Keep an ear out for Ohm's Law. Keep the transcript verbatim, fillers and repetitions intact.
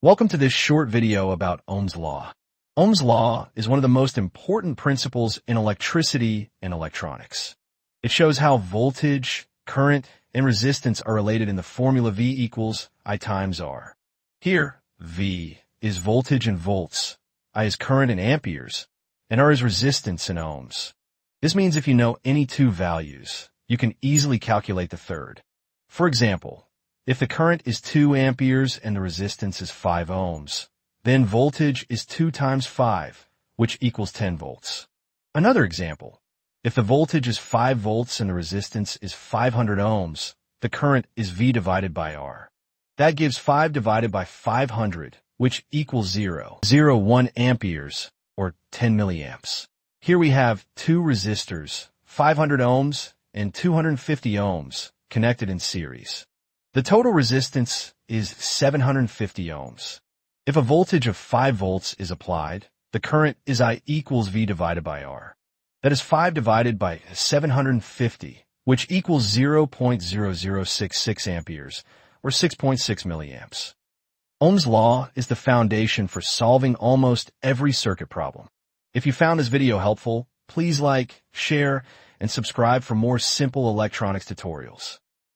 Welcome to this short video about Ohm's Law. Ohm's Law is one of the most important principles in electricity and electronics. It shows how voltage, current, and resistance are related in the formula V equals I times R. Here, V is voltage in volts, I is current in amperes, and R is resistance in ohms. This means if you know any two values, you can easily calculate the third. For example, if the current is two amperes and the resistance is five ohms, then voltage is two times five, which equals ten volts. Another example, if the voltage is five volts and the resistance is five hundred ohms, the current is V divided by R. That gives five divided by five hundred, which equals zero point zero one amperes, or ten milliamps. Here we have two resistors, five hundred ohms and two hundred fifty ohms, connected in series. The total resistance is seven hundred fifty ohms. If a voltage of five volts is applied, the current is I equals V divided by R. That is five divided by seven hundred fifty, which equals zero point zero zero six six amperes, or six point six milliamps. Ohm's Law is the foundation for solving almost every circuit problem. If you found this video helpful, please like, share, and subscribe for more simple electronics tutorials.